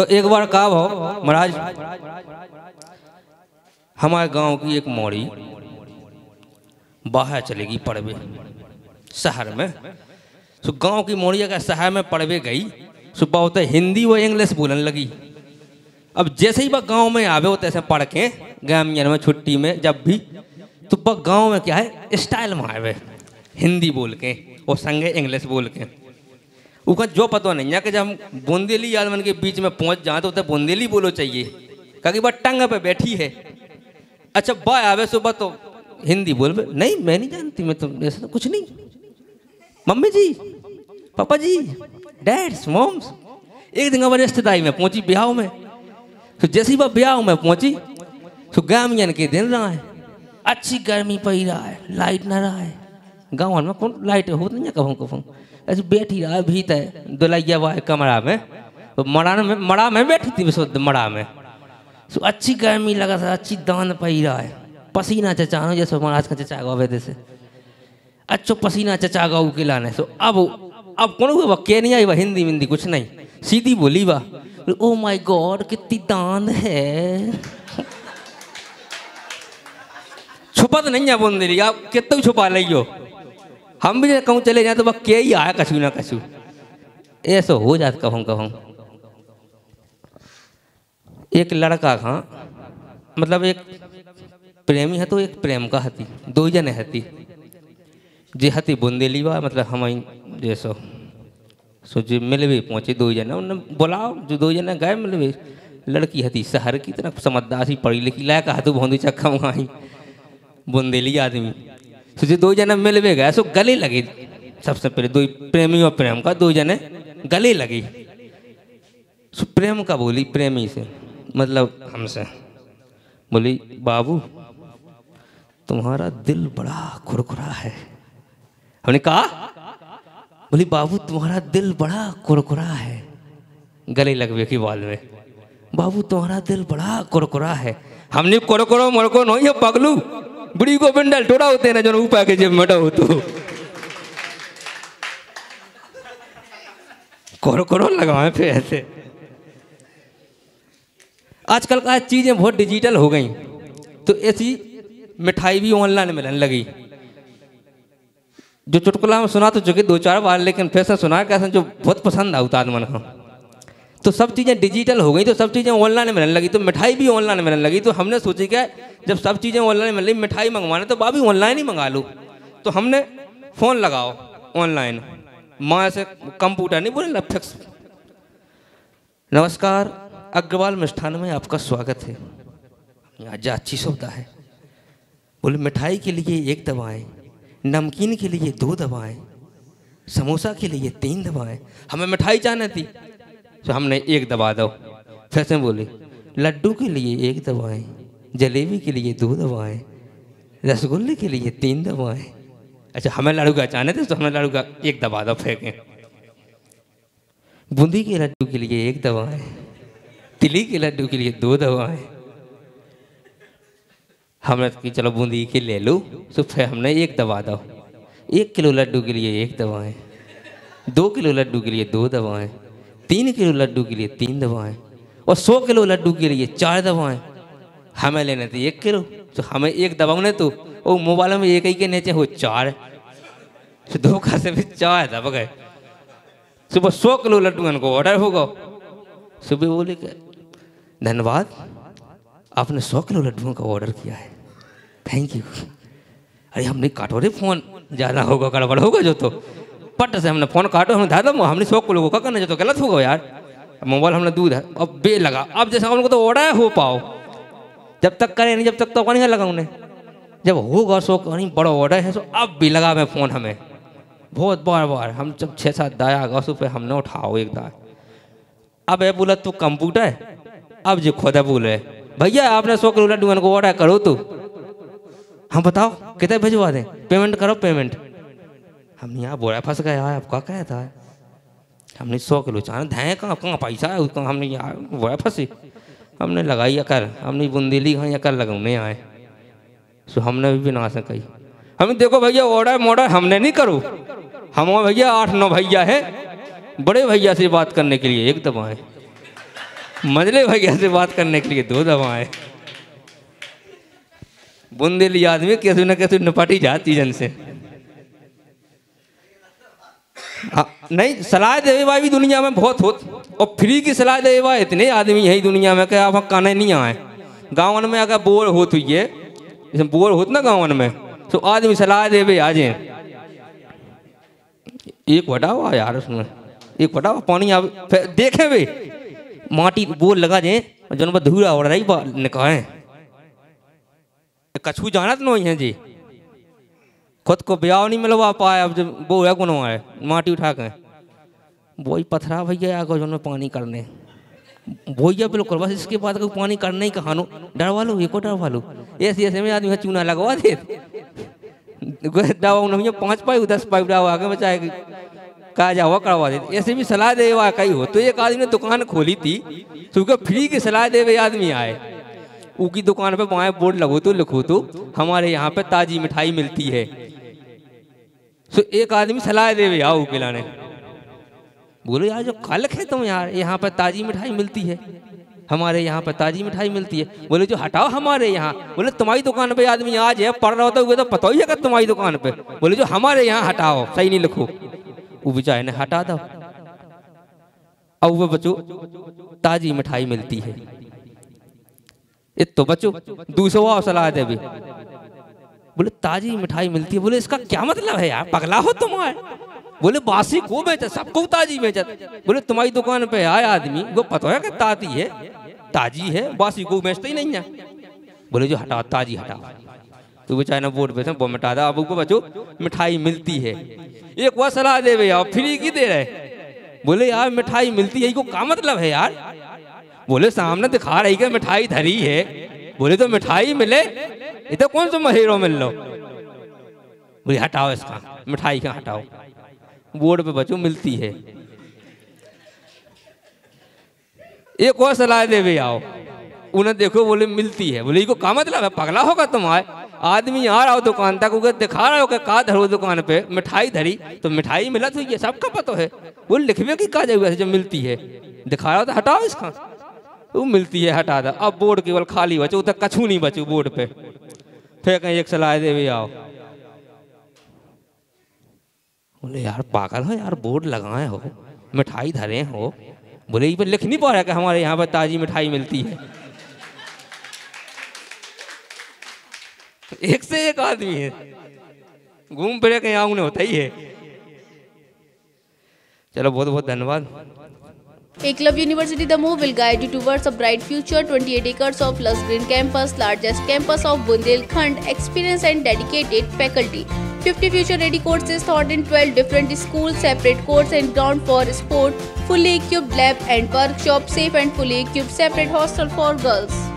तो एक बार का भाव महाराज हमारे गांव की एक मौरी बाहर चलेगी पढ़वे शहर में। सो गांव की मौरी अगर शहर में पढ़वे गई सो बहुत हिंदी व इंग्लिश बोलने लगी। अब जैसे ही वह गांव में आवे हो तैसे पढ़ के ग्रामीण में छुट्टी में जब भी तो वह गांव में क्या है स्टाइल में आवे हिंदी बोल के और संगे इंग्लिश बोल के। उसका जो पता नहीं है कि जब हम बुंदेली यालमन के बीच में पहुंच जाए तो उतना बुंदेली बोलो चाहिए क्योंकि वह टंग पे बैठी है। अच्छा बाय आवे सुबह तो हिंदी बोल में नहीं मैं नहीं जानती मैं तो ऐसा कुछ नहीं मम्मी जी पापा जी डैड्स मॉम्स। एक दिन हमारे रिश्तेदारी में पहुंची ब्याह में तो जैसी वह ब्याह में पहुंची तो ग्रामीण के दिन रहा है अच्छी गर्मी पड़ी रहा है लाइट ना रहा है गाँव में कौन लाइट हो नहीं है कहूँ कहूँ ऐसे बैठी रहा भीत है दुलैया हुआ है कमरा में तो मड़ा में बैठी थी शुद्ध मड़ा में। सो अच्छी गर्मी लगा था अच्छी दान पही रहा है पसीना चचाना जैसे महाराज का चचा गौ वैसे से अच्छो पसीना चचा गौ के लाने। सो अब कौन हुआ के नहीं आई वह हिंदी विंदी कुछ नहीं सीधी बोली वाह ओ माय गॉड कितनी दान है। छुपा तो नहीं है बुंदेली आप कितने भी छुपा लियो हम भी कहूँ चले जाए तो वह क्या ही आया कछु ना कछु ऐसा हो जाता कहूँ। एक लड़का का मतलब एक प्रेमी है तो एक प्रेम का हती दो जने हती जे हती बुंदेली बा मतलब हम जैसो सो जी मिल भी पहुँचे दो जने उन्हें बुलाओ जो दो जने गए मिल भी लड़की हती शहर की तरह समझदार ही पढ़ी लिखी लायक हतु बहुत ही चक्का वहाँ बुंदेली आदमी। तो जो दो जने मिलवे गए सो गले लगे सबसे पहले दो प्रेमी और प्रेम का दो जने गले लगे। सो प्रेम का बोली प्रेमी से मतलब हमसे बोली बाबू तुम्हारा दिल बड़ा कुरकुरा है। हमने कहा बोली बाबू तुम्हारा दिल बड़ा कुरकुरा है गले लगवे की बाल में बाबू तुम्हारा दिल बड़ा कुरकुरा है। हमने कुरकुरो मुरको नहीं है पगलू बुढ़ी को बंडल टोड़ा होते ना जो ऊपर के जेब मटा हो तो करो करो लगाए फिर ऐसे। आजकल का चीजें बहुत डिजिटल हो गई तो ऐसी मिठाई भी ऑनलाइन मिलने लगी जो चुटकुला में सुना तो चुके दो चार बार लेकिन फैशन सुना कैसा जो बहुत पसंद आता आदमन को तो सब चीज़ें डिजिटल हो गई तो सब चीज़ें ऑनलाइन मिलने लगी तो मिठाई भी ऑनलाइन मिलने लगी। तो हमने सोची क्या जब सब चीज़ें ऑनलाइन मिल रही मिठाई मंगवाना तो बाबी ऑनलाइन ही मंगा लो। तो हमने फ़ोन लगाओ ऑनलाइन माँ से कंप्यूटर नहीं बोले फिक्स। नमस्कार अग्रवाल मिष्ठान में आपका स्वागत है आज अच्छी सुविधा है बोले मिठाई के लिए 1 दवाएँ नमकीन के लिए 2 दवाएँ समोसा के लिए 3 दवाएँ हमें मिठाई जाना थी तो हमने 1 दबा दो। फिर से बोले लड्डू के लिए 1 दवाएँ जलेबी के लिए 2 दवाएँ रसगुल्ले के लिए 3 दवाएँ। अच्छा हमें लाड़ू का अचानक थे तो हमने लाड़ू का 1 दबा दो फेंके। बूंदी के लड्डू के लिए 1 दवाएँ तिली के लड्डू के लिए 2 दवाएँ हमने कि चलो बूंदी के ले लो तो फिर हमने 1 दबा दो। 1 किलो लड्डू के लिए 1 दवाएँ 2 किलो लड्डू के लिए 2 दवाएँ 3 किलो लड्डू के लिए 3 दवाएँ और 100 किलो लड्डू के लिए 4 दवाएँ हमें लेने थे 1 किलो तो हमें 1 दबाने तो वो मोबाइल में एक ही के नीचे हो 4 तो धोखा से भी 4 दब गए। सुबह 100 किलो लड्डू उनको ऑर्डर होगा सुबह बोले क्या धन्यवाद आपने 100 किलो लड्डुओं का ऑर्डर किया है थैंक यू। अरे हमने काटो रे फोन ज़्यादा होगा गड़बड़ होगा जो तो पट से हमने फोन काटो हमने धार दो हमने 100 किलो का करना जो तो गलत होगा यार मोबाइल हमने दूध है अब बे लगा अब जैसा उनको तो ऑर्डर हो पाओ जब तक करें नहीं जब तक तो नहीं लगा उन्हें जब होगा शौक नहीं बड़ा ऑर्डर है सो अब भी लगा मैं फ़ोन हमें बहुत बार बार हम जब 6-7 दाया आगा सो पे हमने उठाओ एक दाय अब है बोला तो कंप्यूटर है अब जो खुदा बोले भैया आपने 100 किलो लड्डू को ऑर्डर करो तो हम बताओ कितने भिजवा दें पेमेंट करो पेमेंट। हमने यहाँ बोरा फंस गया यार आपका क्या था हमने 100 किलो चाह धाएँ कहाँ पैसा है उसका हमने यार बोरा फंसी हमने लगाई अकर हमने बुंदेली खाई अकर लगाने आए। सो हमने भी बिना से कही हमें देखो भैया ऑर्डर मॉडर हमने नहीं करो हम भैया 8-9 भैया है बड़े भैया से बात करने के लिए 1 दबाएँ मंजले भैया से बात करने के लिए दो दवा आए। बुंदेली आदमी कैसे न कैसे निपटी जाती जन से। नहीं सलाह देवे भाई भी दुनिया में बहुत होत और फ्री की सलाह देवे भाई इतने आदमी है दुनिया में कि आप कहने नहीं आए। गाँवन में अगर बोर होत हुई है जैसे बोर होत ना गाँवन में तो आदमी सलाह देवे आ जाए। एक हटाओ यार उसमें एक हटाओ पानी आप देखे वे माटी बोल लगा जे जन पर धूरा हो रही निकाय कछू जानत नहीं है जी। खुद को ब्याह नहीं मिलवा पाए। अब जब वो है कौन आए माटी उठा के वो ही पथरा भैया आगे जो पानी करने भैया बिल्कुल बस इसके बाद पानी करने ही कहानो डरवा लो एक डरवा लो ऐसे ऐसे में आदमी चूना लगवा दे दवा उन्होंने 5 पाइप 10 पाइप डवा आगे बचाए कहा जावा करवा देते। ऐसे भी सलाह देवा कई हो। तो एक आदमी ने दुकान खोली थी तो फ्री की सलाह देवे आदमी आए। उनकी दुकान पे वहाँ बोर्ड लगो तो लिखो तो हमारे यहाँ पे ताजी मिठाई मिलती है। सो एक आदमी सलाह देवे आओ खिलाने बोलो यार जो कल खे तुम यार यहाँ पे ताजी मिठाई मिलती है हमारे यहाँ पे ताजी मिठाई मिलती है। बोले जो हटाओ हमारे यहाँ। बोले तुम्हारी दुकान पे आदमी आज है पढ़ रहा होता वो तो पता ही है तुम्हारी दुकान पे। बोले जो हमारे यहाँ हटाओ सही नहीं लिखो वो बेचारे ने हटा दो। अब वो बच्चों ताजी मिठाई मिलती है तो बच्चों दूसरा सलाह दे भी बोले ताजी मिठाई मिलती है। बोले इसका क्या मतलब है यार पगला हो तुम। बोले बासी को बेचा सबको ताजी बेचा। बोले तुम्हारी दुकान पे आए आदमी वो पता है कि ताती है ताजी है बासी को बेचता ही नहीं है। बोले जो हटा ताजी हटा तो वो चाइना बोर्ड पे वो मिटा था। अब बच्चों मिठाई मिलती है एक वह सलाह दे भैया फ्री की दे रहे। बोले यार मिठाई मिलती है क्या मतलब है यार। बोले सामने दिखा रही है मिठाई धरी है। बोले तो मिठाई मिले इधर कौन सा महेरो मिल लो। बोले हटाओ इसका मिठाई का हटाओ बोर्ड पे बच्चों मिलती है। एक और सलाह देवे आओ उन्हें देखो। बोले मिलती है। बोले इको क्या मतलब है पगला होगा तुम्हारे। आदमी आ रहा हो दुकान तक उसे दिखा रहा हो क्या धरो दुकान पे मिठाई धरी तो मिठाई मिला तो ये सबका पता है। वो लिखवे की क्या जगह जब मिलती है दिखा रहा हो तो हटाओ इसका वो मिलती है हटा दा। अब बोर्ड केवल खाली बचो उधर कछु नहीं बचो बोर्ड पे। फिर कहीं एक सलाह देवे आओ। बोले यार पागल हो यार बोर्ड लगाए हो मिठाई धरे हो। बोले ये पर लिख नहीं पा रहा कि हमारे यहाँ पर ताजी मिठाई मिलती है। एक से एक आदमी है घूम फिर कहीं आंगने होता ही है। चलो बहुत बहुत धन्यवाद। Eklavya University, the move will guide you towards a bright future. 28 acres of lush green campus, largest campus of Bundelkhand, experienced and dedicated faculty. 50 future-ready courses taught in 12 different schools, separate courts and ground for sport, fully equipped lab and workshop, safe and fully equipped separate hostel for girls.